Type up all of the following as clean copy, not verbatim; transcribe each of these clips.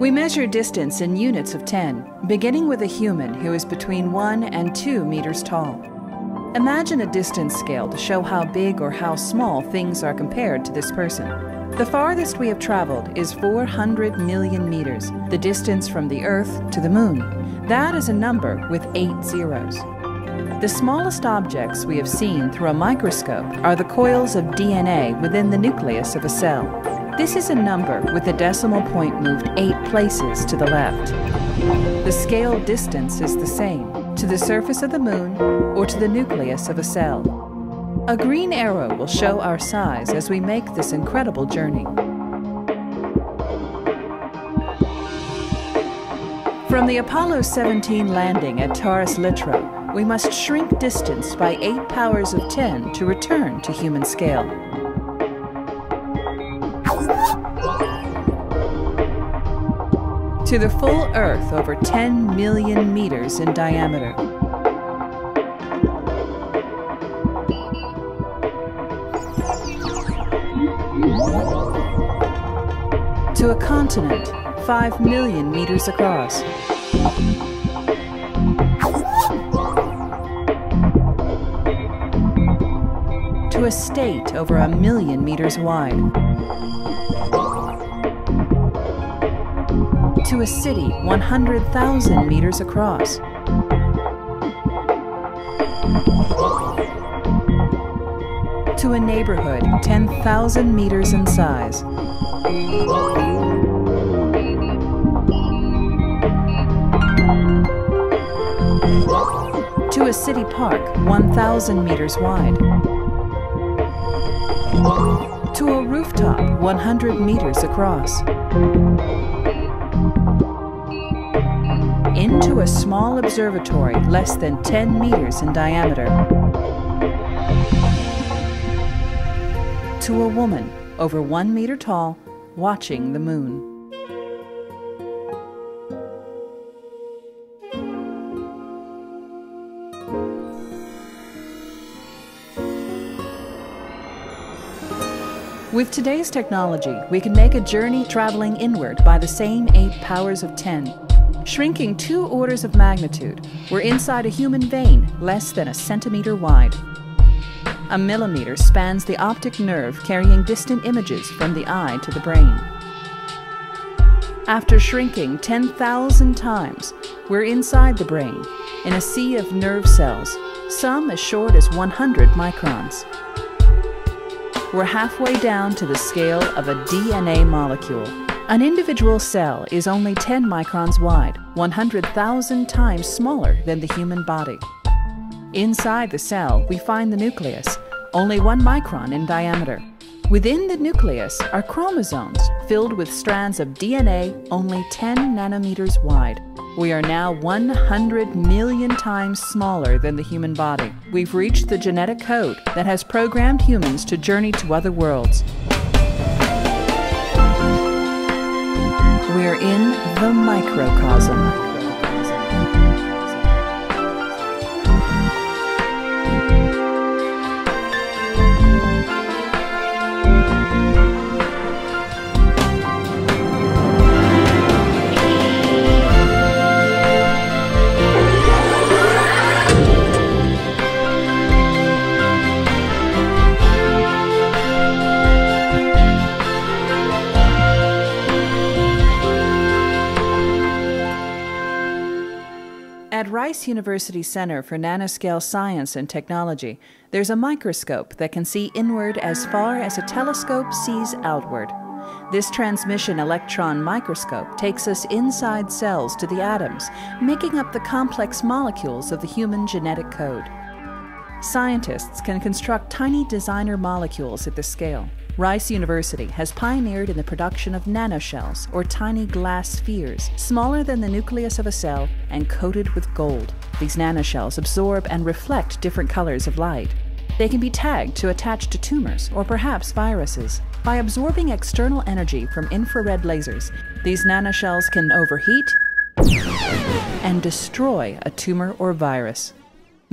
We measure distance in units of 10, beginning with a human who is between 1 and 2 meters tall. Imagine a distance scale to show how big or how small things are compared to this person. The farthest we have traveled is 400 million meters, the distance from the Earth to the Moon. That is a number with 8 zeros. The smallest objects we have seen through a microscope are the coils of DNA within the nucleus of a cell. This is a number with the decimal point moved 8 places to the left. The scale distance is the same, to the surface of the Moon or to the nucleus of a cell. A green arrow will show our size as we make this incredible journey. From the Apollo 17 landing at Taurus-Littrow, we must shrink distance by 8 powers of 10 to return to human scale. To the full Earth, over 10 million meters in diameter. To a continent, 5 million meters across. To a state over 1 million meters wide. To a city 100,000 meters across. To a neighborhood 10,000 meters in size. To a city park 1,000 meters wide. To a rooftop 100 meters across. Into a small observatory less than 10 meters in diameter. To a woman over 1 meter tall, watching the Moon. With today's technology, we can make a journey traveling inward by the same 8 powers of 10. Shrinking 2 orders of magnitude, we're inside a human vein less than a centimeter wide. A millimeter spans the optic nerve carrying distant images from the eye to the brain. After shrinking 10,000 times, we're inside the brain in a sea of nerve cells, some as short as 100 microns. We're halfway down to the scale of a DNA molecule. An individual cell is only 10 microns wide, 100,000 times smaller than the human body. Inside the cell, we find the nucleus, only 1 micron in diameter. Within the nucleus are chromosomes filled with strands of DNA only 10 nanometers wide. We are now 100 million times smaller than the human body. We've reached the genetic code that has programmed humans to journey to other worlds. We're in the microcosm. At Rice University Center for Nanoscale Science and Technology, there's a microscope that can see inward as far as a telescope sees outward. This transmission electron microscope takes us inside cells to the atoms, making up the complex molecules of the human genetic code. Scientists can construct tiny designer molecules at this scale. Rice University has pioneered in the production of nanoshells, or tiny glass spheres, smaller than the nucleus of a cell and coated with gold. These nanoshells absorb and reflect different colors of light. They can be tagged to attach to tumors, or perhaps viruses. By absorbing external energy from infrared lasers, these nanoshells can overheat and destroy a tumor or virus.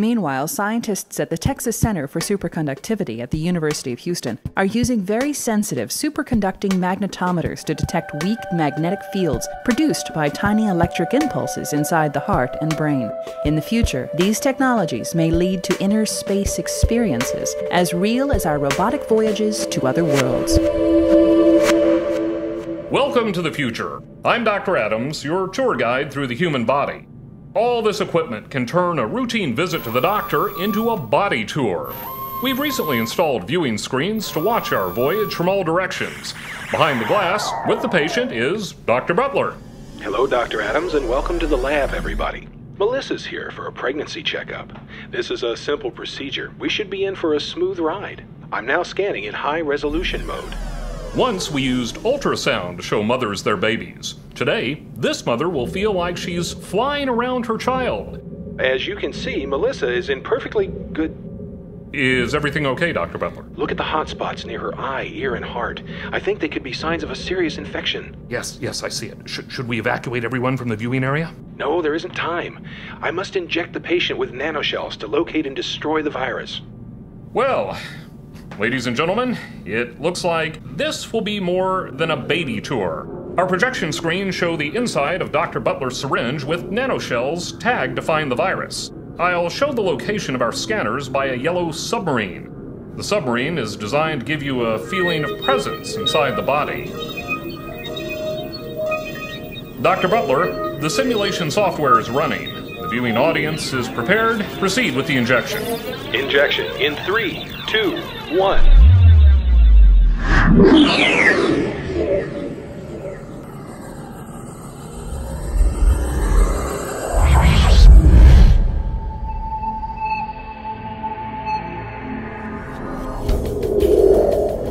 Meanwhile, scientists at the Texas Center for Superconductivity at the University of Houston are using very sensitive superconducting magnetometers to detect weak magnetic fields produced by tiny electric impulses inside the heart and brain. In the future, these technologies may lead to inner space experiences as real as our robotic voyages to other worlds. Welcome to the future. I'm Dr. Adams, your tour guide through the human body. All this equipment can turn a routine visit to the doctor into a body tour. We've recently installed viewing screens to watch our voyage from all directions. Behind the glass, with the patient, is Dr. Butler. Hello, Dr. Adams, and welcome to the lab, everybody. Melissa's here for a pregnancy checkup. This is a simple procedure. We should be in for a smooth ride. I'm now scanning in high-resolution mode. Once we used ultrasound to show mothers their babies. Today, this mother will feel like she's flying around her child. As you can see, Melissa is in perfectly good... Is everything okay, Dr. Butler? Look at the hot spots near her eye, ear, and heart. I think they could be signs of a serious infection. Yes, I see it. Should we evacuate everyone from the viewing area? No, there isn't time. I must inject the patient with nanoshells to locate and destroy the virus. Well... ladies and gentlemen, it looks like this will be more than a baby tour. Our projection screens show the inside of Dr. Butler's syringe with nanoshells tagged to find the virus. I'll show the location of our scanners by a yellow submarine. The submarine is designed to give you a feeling of presence inside the body. Dr. Butler, the simulation software is running. The viewing audience is prepared. Proceed with the injection. Injection in 3, 2, 1.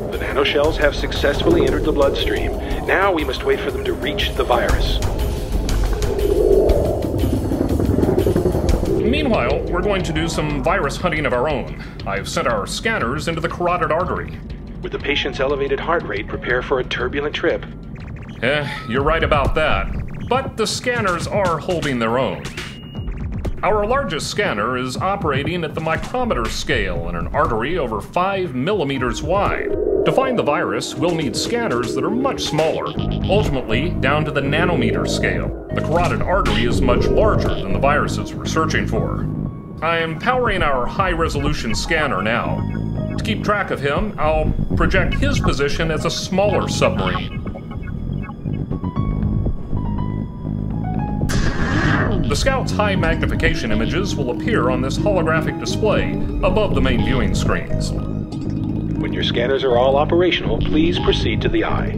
The nanoshells have successfully entered the bloodstream. Now we must wait for them to reach the virus. Meanwhile, we're going to do some virus hunting of our own. I've sent our scanners into the carotid artery. With the patient's elevated heart rate, prepare for a turbulent trip. You're right about that. But the scanners are holding their own. Our largest scanner is operating at the micrometer scale in an artery over 5 millimeters wide. To find the virus, we'll need scanners that are much smaller, ultimately down to the nanometer scale. The carotid artery is much larger than the viruses we're searching for. I am powering our high-resolution scanner now. To keep track of him, I'll project his position as a smaller submarine. The scout's high magnification images will appear on this holographic display above the main viewing screens. When your scanners are all operational, please proceed to the eye.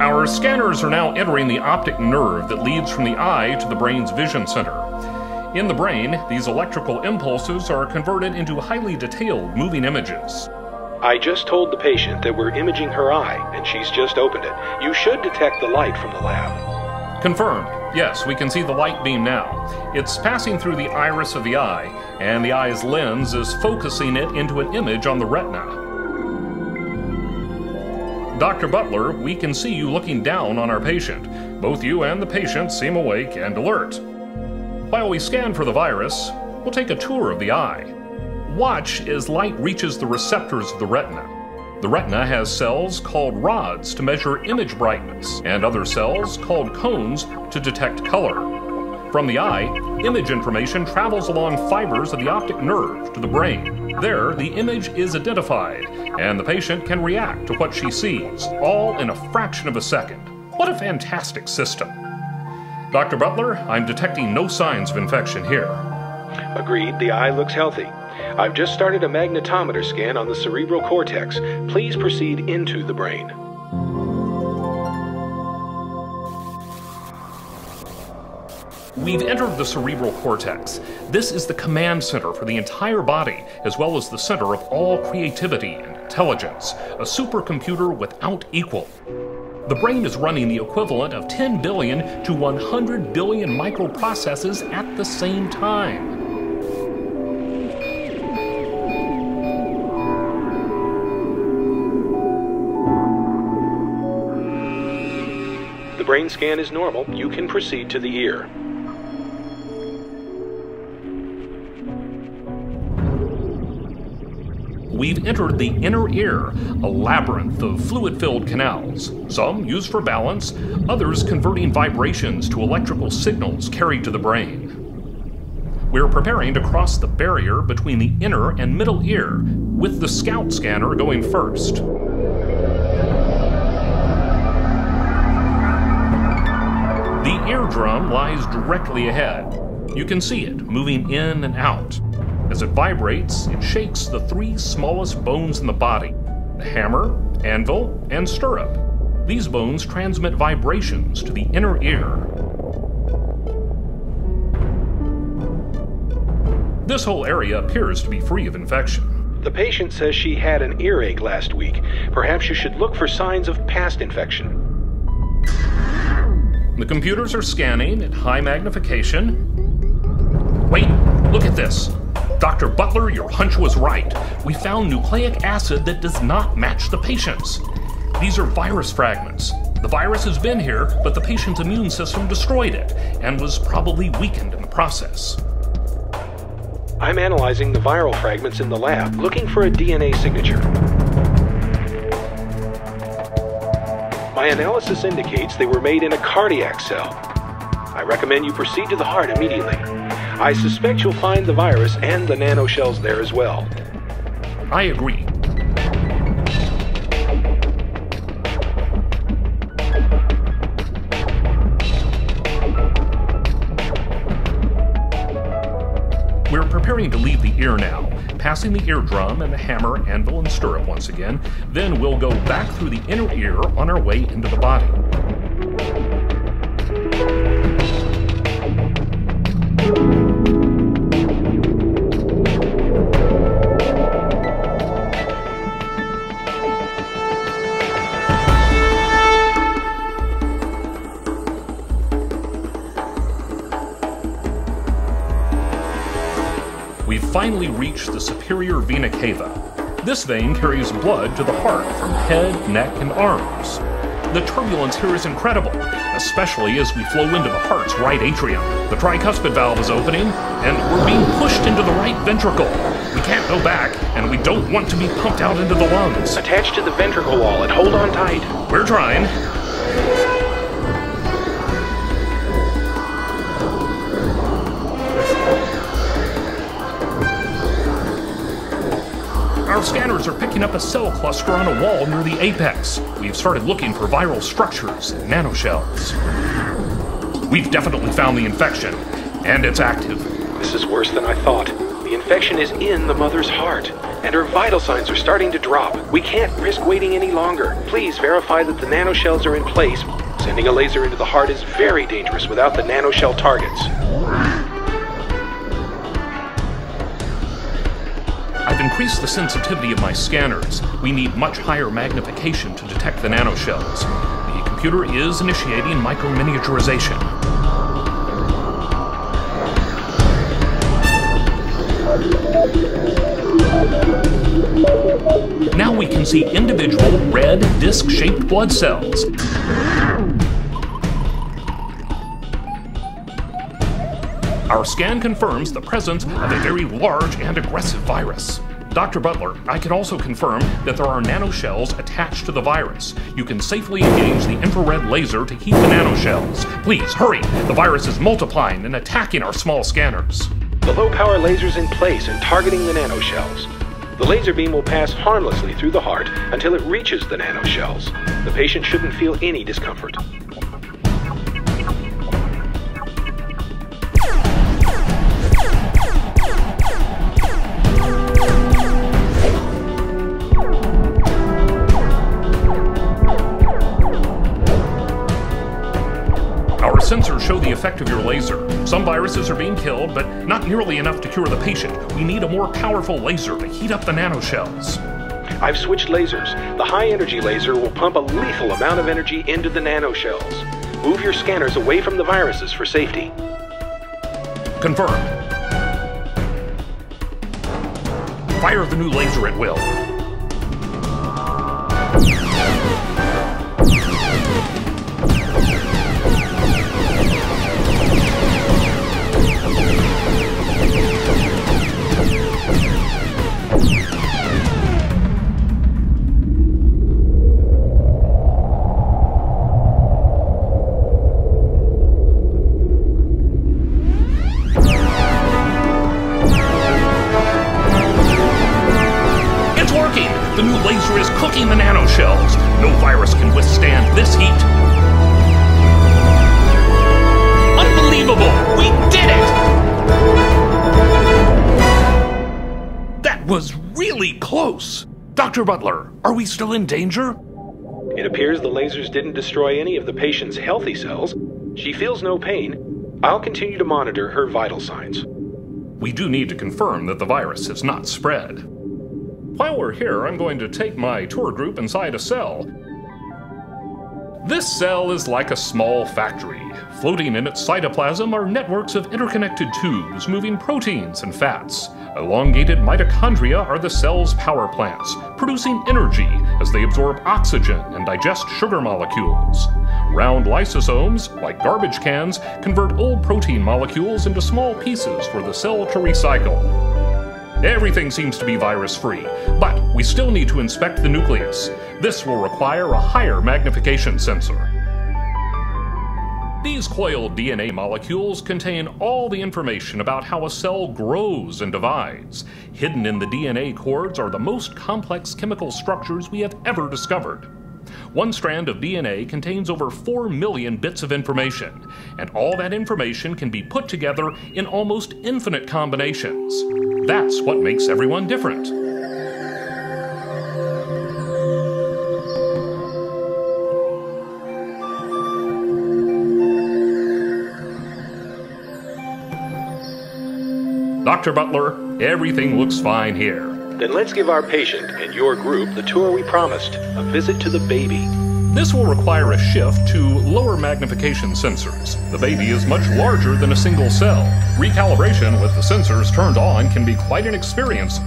Our scanners are now entering the optic nerve that leads from the eye to the brain's vision center. In the brain, these electrical impulses are converted into highly detailed moving images. I just told the patient that we're imaging her eye, and she's just opened it. You should detect the light from the lab. Confirmed. Yes, we can see the light beam now. It's passing through the iris of the eye, and the eye's lens is focusing it into an image on the retina. Dr. Butler, we can see you looking down on our patient. Both you and the patient seem awake and alert. While we scan for the virus, we'll take a tour of the eye. Watch as light reaches the receptors of the retina. The retina has cells called rods to measure image brightness, and other cells called cones to detect color. From the eye, image information travels along fibers of the optic nerve to the brain. There, the image is identified, and the patient can react to what she sees, all in a fraction of a second. What a fantastic system. Dr. Butler, I'm detecting no signs of infection here. Agreed, the eye looks healthy. I've just started a magnetometer scan on the cerebral cortex. Please proceed into the brain. We've entered the cerebral cortex. This is the command center for the entire body, as well as the center of all creativity and intelligence, a supercomputer without equal. The brain is running the equivalent of 10 billion to 100 billion microprocesses at the same time. The brain scan is normal. You can proceed to the ear. We've entered the inner ear, a labyrinth of fluid-filled canals, some used for balance, others converting vibrations to electrical signals carried to the brain. We're preparing to cross the barrier between the inner and middle ear, with the Scout scanner going first. The eardrum lies directly ahead. You can see it moving in and out. As it vibrates, it shakes the three smallest bones in the body, the hammer, anvil, and stirrup. These bones transmit vibrations to the inner ear. This whole area appears to be free of infection. The patient says she had an earache last week. Perhaps you should look for signs of past infection. The computers are scanning at high magnification. Wait, look at this. Dr. Butler, your hunch was right. We found nucleic acid that does not match the patient's. These are virus fragments. The virus has been here, but the patient's immune system destroyed it and was probably weakened in the process. I'm analyzing the viral fragments in the lab, looking for a DNA signature. My analysis indicates they were made in a cardiac cell. I recommend you proceed to the heart immediately. I suspect you'll find the virus and the nanoshells there as well. I agree. We're preparing to leave the ear now, passing the eardrum and the hammer, anvil, and stirrup once again. Then we'll go back through the inner ear on our way into the body. We finally reached the superior vena cava. This vein carries blood to the heart from head, neck, and arms. The turbulence here is incredible, especially as we flow into the heart's right atrium. The tricuspid valve is opening, and we're being pushed into the right ventricle. We can't go back, and we don't want to be pumped out into the lungs. Attach to the ventricle wall and hold on tight. We're trying. Scanners are picking up a cell cluster on a wall near the apex. We've started looking for viral structures and nanoshells. We've definitely found the infection, and it's active. This is worse than I thought. The infection is in the mother's heart, and her vital signs are starting to drop. We can't risk waiting any longer. Please verify that the nanoshells are in place. Sending a laser into the heart is very dangerous without the nanoshell targets. Increase the sensitivity of my scanners. We need much higher magnification to detect the nanoshells. The computer is initiating microminiaturization. Now we can see individual red disc-shaped blood cells. Our scan confirms the presence of a very large and aggressive virus. Dr. Butler, I can also confirm that there are nanoshells attached to the virus. You can safely engage the infrared laser to heat the nanoshells. Please, hurry! The virus is multiplying and attacking our small scanners. The low-power laser's in place and targeting the nanoshells. The laser beam will pass harmlessly through the heart until it reaches the nanoshells. The patient shouldn't feel any discomfort. Sensors show the effect of your laser. Some viruses are being killed, but not nearly enough to cure the patient. We need a more powerful laser to heat up the nanoshells. I've switched lasers. The high-energy laser will pump a lethal amount of energy into the nanoshells. Move your scanners away from the viruses for safety. Confirmed. Fire the new laser at will. Dr. Butler, are we still in danger? It appears the lasers didn't destroy any of the patient's healthy cells. She feels no pain. I'll continue to monitor her vital signs. We do need to confirm that the virus has not spread. While we're here, I'm going to take my tour group inside a cell. This cell is like a small factory. Floating in its cytoplasm are networks of interconnected tubes moving proteins and fats. Elongated mitochondria are the cell's power plants, producing energy as they absorb oxygen and digest sugar molecules. Round lysosomes, like garbage cans, convert old protein molecules into small pieces for the cell to recycle. Everything seems to be virus-free, but we still need to inspect the nucleus. This will require a higher magnification sensor. These coiled DNA molecules contain all the information about how a cell grows and divides. Hidden in the DNA cords are the most complex chemical structures we have ever discovered. One strand of DNA contains over 4 million bits of information, and all that information can be put together in almost infinite combinations. That's what makes everyone different. Dr. Butler, everything looks fine here. Then let's give our patient and your group the tour we promised, a visit to the baby. This will require a shift to lower magnification sensors. The baby is much larger than a single cell. Recalibration with the sensors turned on can be quite an experience.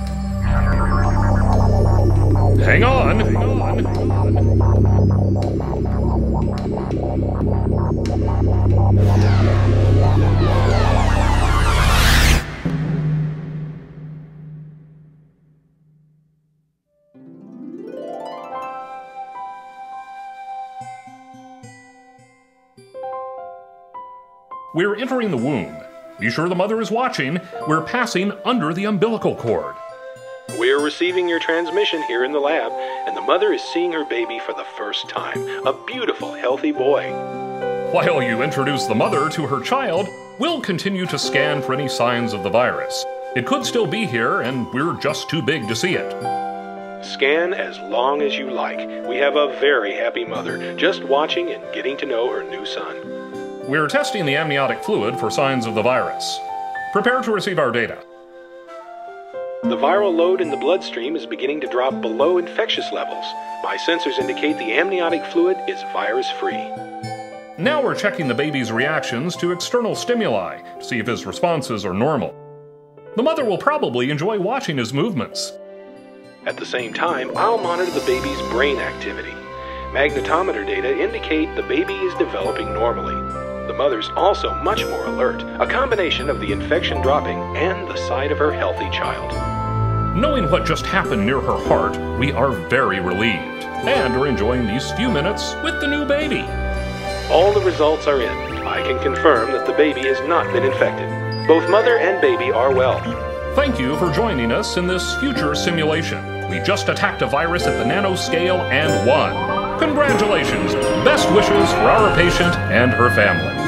Hang on! Hang on. We're entering the womb. Be sure the mother is watching. We're passing under the umbilical cord. We're receiving your transmission here in the lab, and the mother is seeing her baby for the first time. A beautiful, healthy boy. While you introduce the mother to her child, we'll continue to scan for any signs of the virus. It could still be here, and we're just too big to see it. Scan as long as you like. We have a very happy mother, just watching and getting to know her new son. We're testing the amniotic fluid for signs of the virus. Prepare to receive our data. The viral load in the bloodstream is beginning to drop below infectious levels. My sensors indicate the amniotic fluid is virus-free. Now we're checking the baby's reactions to external stimuli to see if his responses are normal. The mother will probably enjoy watching his movements. At the same time, I'll monitor the baby's brain activity. Magnetometer data indicate the baby is developing normally. The mother's also much more alert, a combination of the infection dropping and the sight of her healthy child. Knowing what just happened near her heart, we are very relieved, and are enjoying these few minutes with the new baby. All the results are in. I can confirm that the baby has not been infected. Both mother and baby are well. Thank you for joining us in this future simulation. We just attacked a virus at the nanoscale and won. Congratulations! Best wishes for our patient and her family.